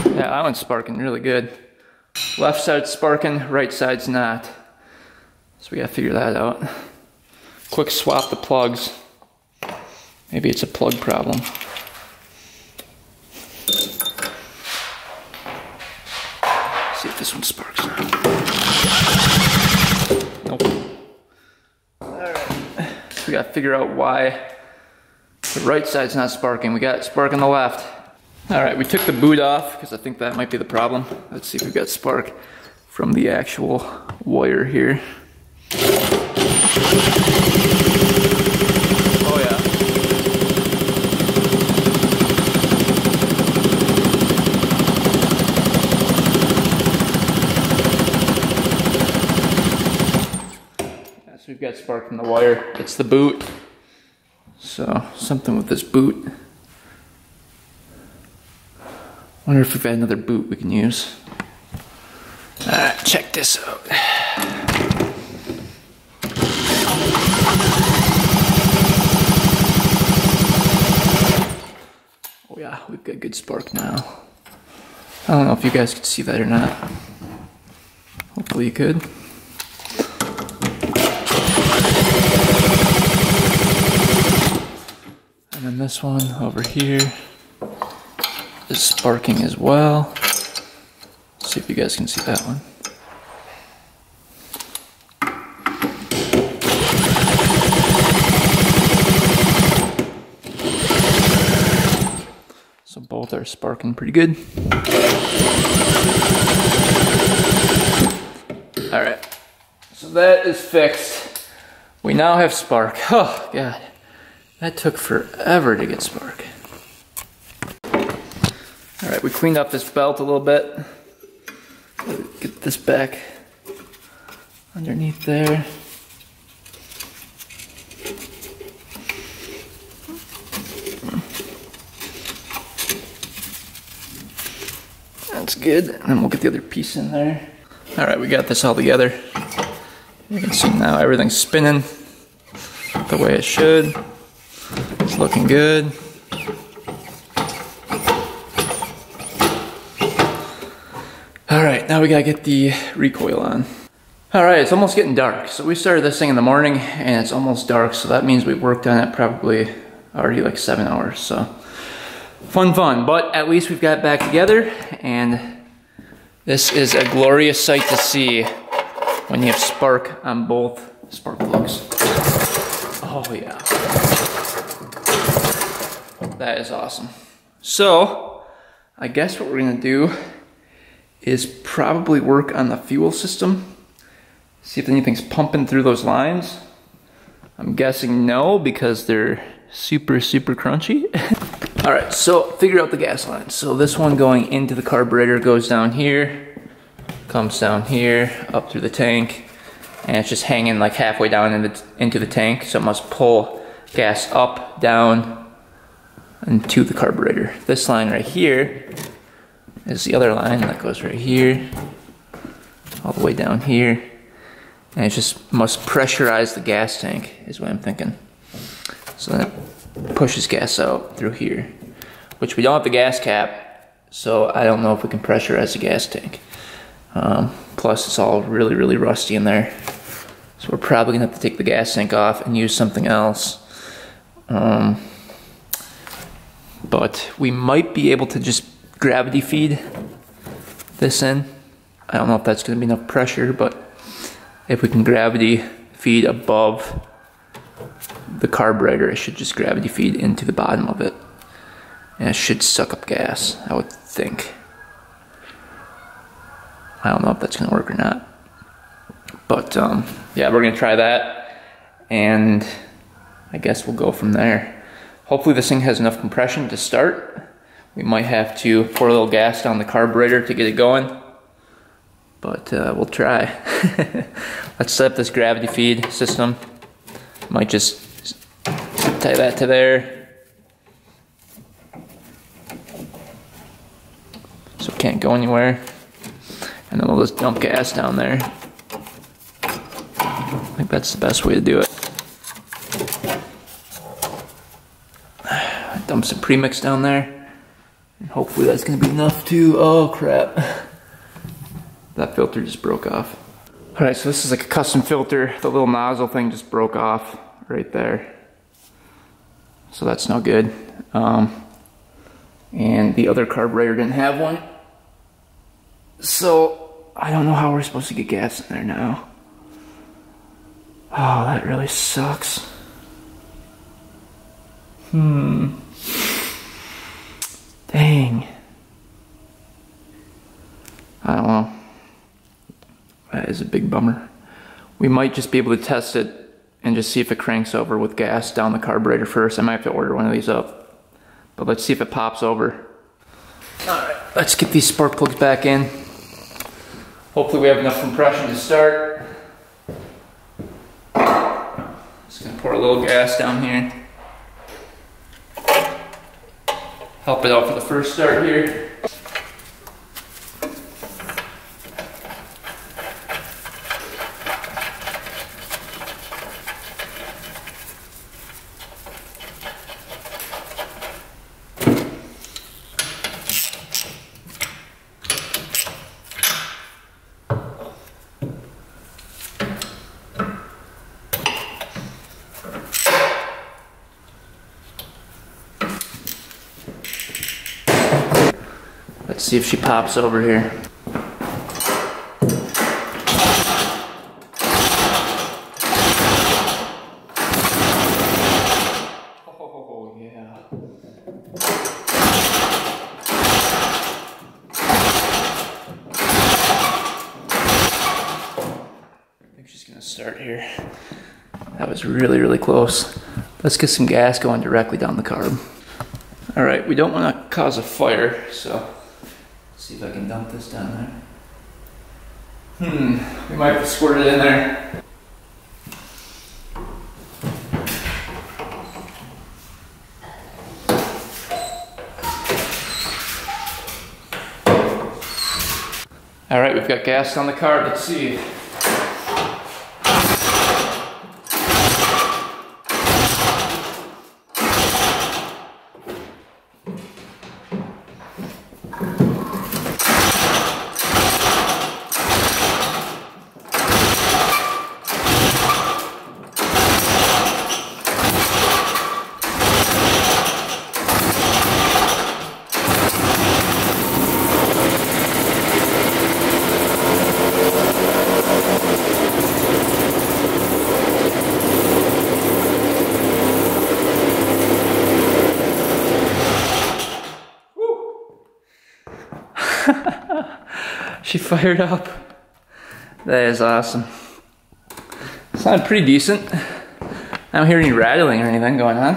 Yeah, that one's sparking really good. Left side's sparking, right side's not. So we gotta figure that out. Quick swap the plugs. Maybe it's a plug problem. Let's see if this one sparks. Nope. Alright. So we gotta figure out why the right side's not sparking. We got spark on the left. All right, we took the boot off because I think that might be the problem. Let's see if we've got spark from the actual wire here. Oh yeah. from the wire. It's the boot. So something with this boot. Wonder if we've got another boot we can use. Uh, check this out. Oh yeah, we've got a good spark now. I don't know if you guys could see that or not. Hopefully you could. And then this one over here is sparking as well. See if you guys can see that one. So both are sparking pretty good. Alright, so that is fixed. We now have spark. Oh god, that took forever to get spark. Alright, we cleaned up this belt a little bit. Get this back underneath there. That's good. And then we'll get the other piece in there. All right, we got this all together. You can see now everything's spinning the way it should. It's looking good. All right, now we gotta get the recoil on. All right, it's almost getting dark. So we started this thing in the morning and it's almost dark, so that means we worked on it probably already like seven hours, so. Fun, fun, but at least we've got back together, and this is a glorious sight to see when you have spark on both spark plugs. Oh yeah. That is awesome. So, I guess what we're gonna do is probably work on the fuel system. See if anything's pumping through those lines. I'm guessing no, because they're super, super crunchy. All right, so figure out the gas line. So this one going into the carburetor goes down here, comes down here, up through the tank, and it's just hanging like halfway down in the, into the tank, so it must pull gas up, down, and to the carburetor. This line right here is the other line that goes right here, all the way down here. And it just must pressurize the gas tank, is what I'm thinking. So then it pushes gas out through here, which we don't have the gas cap, so I don't know if we can pressurize the gas tank. Um, plus it's all really, really rusty in there. So we're probably gonna have to take the gas tank off and use something else. Um, but we might be able to just gravity feed this in. I don't know if that's going to be enough pressure, but if we can gravity feed above the carburetor, it should just gravity feed into the bottom of it. And it should suck up gas, I would think. I don't know if that's going to work or not. But um, yeah, we're going to try that. And I guess we'll go from there. Hopefully this thing has enough compression to start. We might have to pour a little gas down the carburetor to get it going, but uh, we'll try. Let's set up this gravity feed system. Might just tie that to there. So it can't go anywhere. And then we'll just dump gas down there. I think that's the best way to do it. Dump some premix down there. Hopefully that's gonna be enough too. Oh crap. That filter just broke off. All right, so this is like a custom filter. The little nozzle thing just broke off right there. So that's no good. Um, and the other carburetor didn't have one. So I don't know how we're supposed to get gas in there now. Oh, that really sucks. Hmm. Dang. I don't know. That is a big bummer. We might just be able to test it and just see if it cranks over with gas down the carburetor first. I might have to order one of these up. But let's see if it pops over. Alright, let's get these spark plugs back in. Hopefully we have enough compression to start. pour a little grass down here. Help it out for the first start here. Let's see if she pops over here. Oh, yeah. I think she's gonna start here. That was really, really close. Let's get some gas going directly down the carb. All right, we don't want to cause a fire, so. See if I can dump this down there. Hmm, we might have to squirt it in there. All right, we've got gas on the carb, let's see. She fired up. That is awesome. Sounded pretty decent. I don't hear any rattling or anything going on.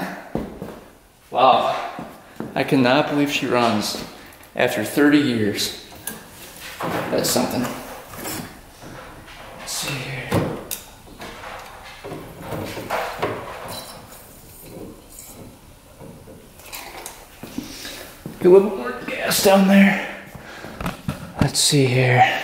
Wow. I cannot believe she runs after thirty years. That's something. Let's see here. Get a little more gas down there. Let's see here.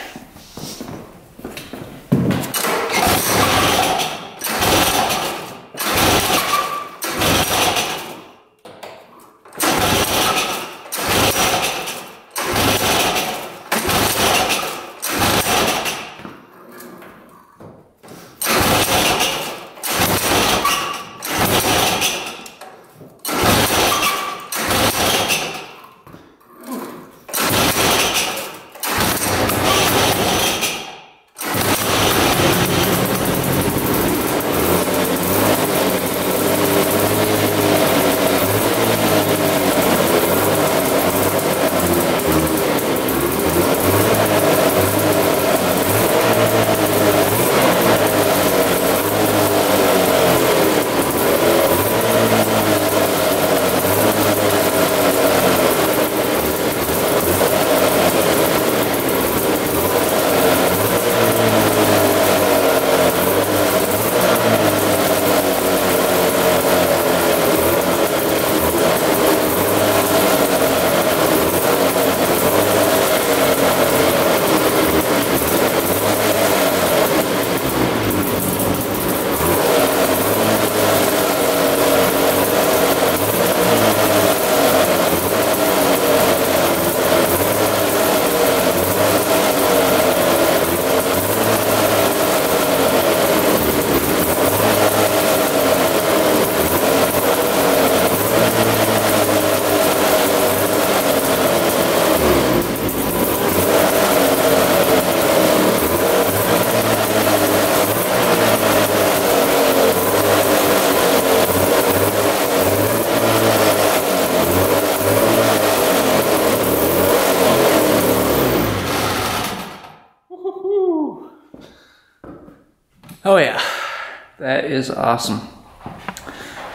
Oh yeah, that is awesome.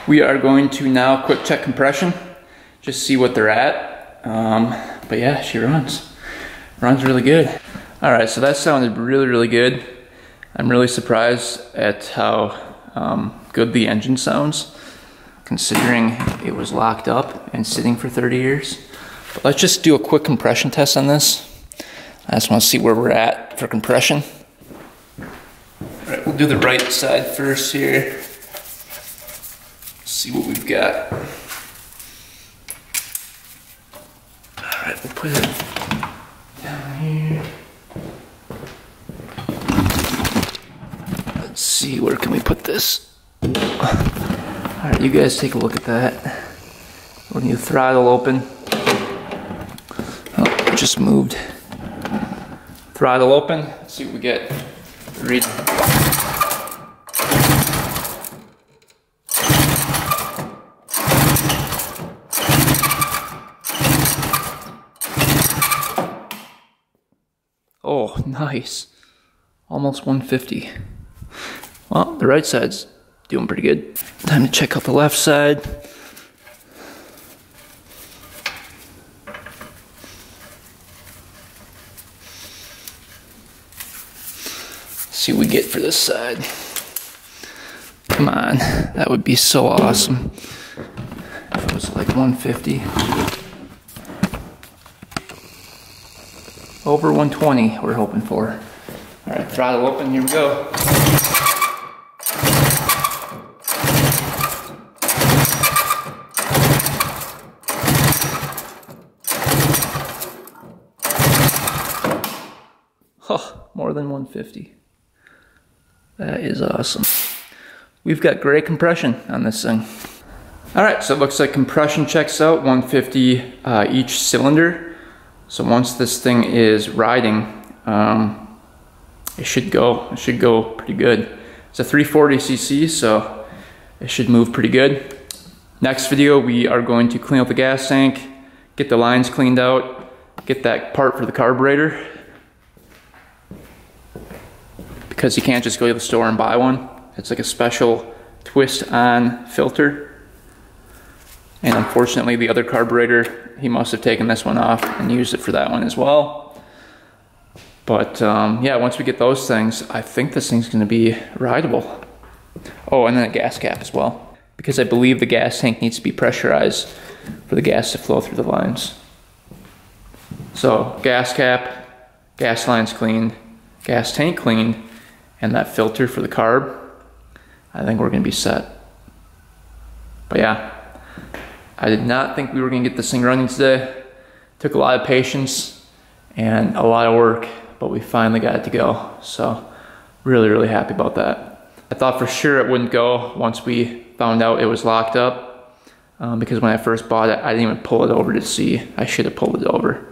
We are going to now quick check compression, just see what they're at. Um, but yeah, she runs. Runs really good. All right, so that sounded really, really good. I'm really surprised at how um, good the engine sounds, considering it was locked up and sitting for thirty years. But let's just do a quick compression test on this. I just want to see where we're at for compression. All right, we'll do the right side first here. See what we've got. All right, we'll put it down here. Let's see, where can we put this? All right, you guys take a look at that. When you throttle open, oh, it just moved. Throttle open, let's see what we get. Read. Oh, nice. Almost one fifty. Well, the right side's doing pretty good. Time to check out the left side. See what we get for this side. Come on, that would be so awesome if it was like one fifty. Over one twenty we're hoping for. All right, throttle open, here we go. Oh, more than one fifty. That is awesome. We've got great compression on this thing. All right, so it looks like compression checks out, one fifty uh, each cylinder. So once this thing is riding, um, it should go, it should go pretty good. It's a three forty c c, so it should move pretty good. Next video, we are going to clean up the gas tank, get the lines cleaned out, get that part for the carburetor, because you can't just go to the store and buy one. It's like a special twist on filter. And unfortunately the other carburetor, he must have taken this one off and used it for that one as well. But um, yeah, once we get those things, I think this thing's gonna be rideable. Oh, and then a gas cap as well, because I believe the gas tank needs to be pressurized for the gas to flow through the lines. So gas cap, gas lines cleaned, gas tank cleaned, and that filter for the carb, I think we're gonna be set. But yeah, I did not think we were gonna get this thing running today. Took a lot of patience and a lot of work, but we finally got it to go. So really, really happy about that. I thought for sure it wouldn't go once we found out it was locked up, um, because when I first bought it, I didn't even pull it over to see. I should have pulled it over,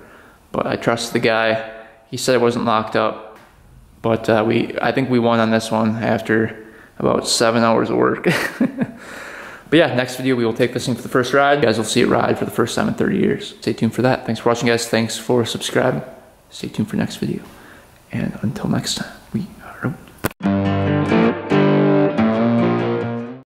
but I trusted the guy. He said it wasn't locked up. But uh, we, I think we won on this one after about seven hours of work. But yeah, next video we will take this thing for the first ride. You guys will see it ride for the first time in thirty years. Stay tuned for that. Thanks for watching, guys. Thanks for subscribing. Stay tuned for next video. And until next time.